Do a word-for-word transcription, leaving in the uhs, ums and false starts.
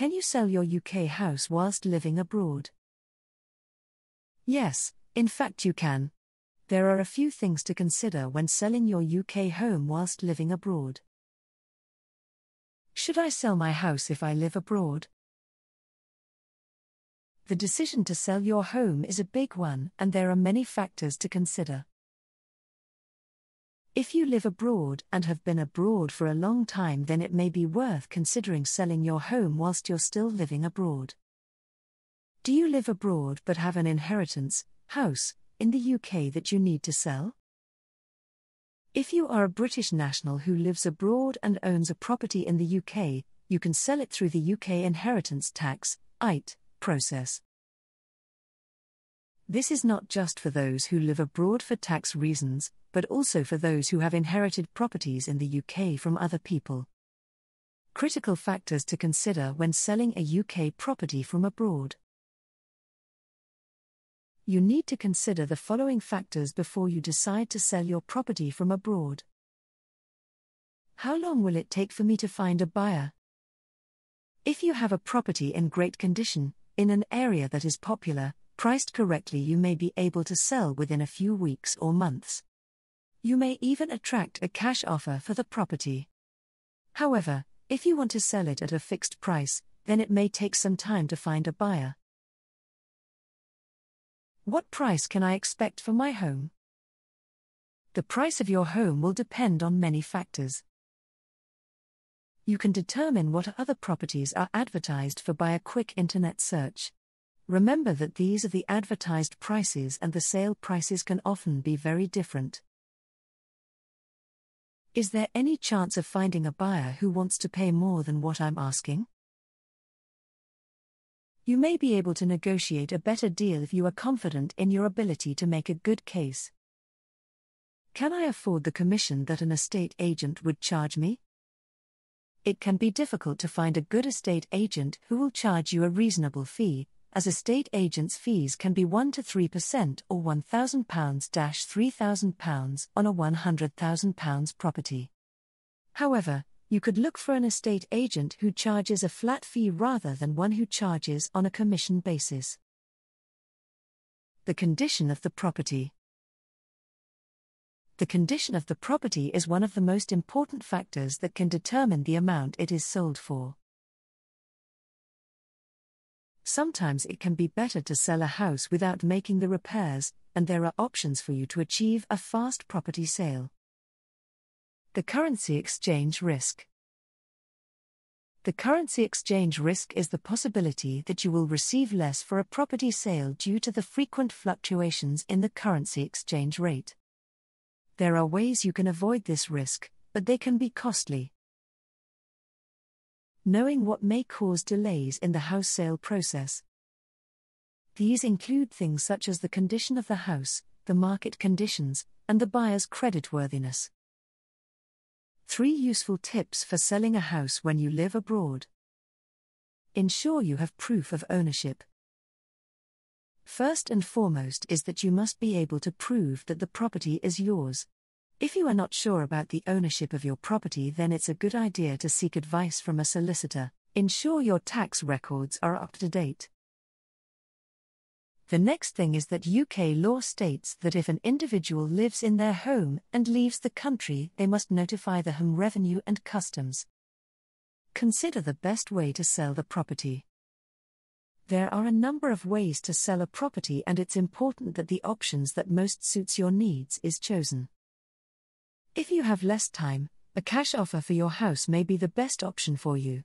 Can you sell your U K house whilst living abroad? Yes, in fact you can. There are a few things to consider when selling your U K home whilst living abroad. Should I sell my house if I live abroad? The decision to sell your home is a big one, and there are many factors to consider. If you live abroad and have been abroad for a long time, then it may be worth considering selling your home whilst you're still living abroad. Do you live abroad but have an inheritance, house, in the U K that you need to sell? If you are a British national who lives abroad and owns a property in the U K, you can sell it through the U K Inheritance Tax (I T) process. This is not just for those who live abroad for tax reasons, but also for those who have inherited properties in the U K from other people. Critical factors to consider when selling a U K property from abroad. You need to consider the following factors before you decide to sell your property from abroad. How long will it take for me to find a buyer? If you have a property in great condition, in an area that is popular, priced correctly, you may be able to sell within a few weeks or months. You may even attract a cash offer for the property. However, if you want to sell it at a fixed price, then it may take some time to find a buyer. What price can I expect for my home? The price of your home will depend on many factors. You can determine what other properties are advertised for by a quick internet search. Remember that these are the advertised prices, and the sale prices can often be very different. Is there any chance of finding a buyer who wants to pay more than what I'm asking? You may be able to negotiate a better deal if you are confident in your ability to make a good case. Can I afford the commission that an estate agent would charge me? It can be difficult to find a good estate agent who will charge you a reasonable fee, as estate agents' fees can be one to three percent or one thousand pounds to three thousand pounds on a one hundred thousand pounds property. However, you could look for an estate agent who charges a flat fee rather than one who charges on a commission basis. The condition of the property. The condition of the property is one of the most important factors that can determine the amount it is sold for. Sometimes it can be better to sell a house without making the repairs, and there are options for you to achieve a fast property sale. The currency exchange risk. The currency exchange risk is the possibility that you will receive less for a property sale due to the frequent fluctuations in the currency exchange rate. There are ways you can avoid this risk, but they can be costly. Knowing what may cause delays in the house sale process. These include things such as the condition of the house, the market conditions, and the buyer's creditworthiness. Three useful tips for selling a house when you live abroad. Ensure you have proof of ownership. First and foremost is that you must be able to prove that the property is yours. If you are not sure about the ownership of your property, then it's a good idea to seek advice from a solicitor. Ensure your tax records are up to date. The next thing is that U K law states that if an individual lives in their home and leaves the country, they must notify the Home Revenue and Customs. Consider the best way to sell the property. There are a number of ways to sell a property, and it's important that the options that most suits your needs is chosen. If you have less time, a cash offer for your house may be the best option for you.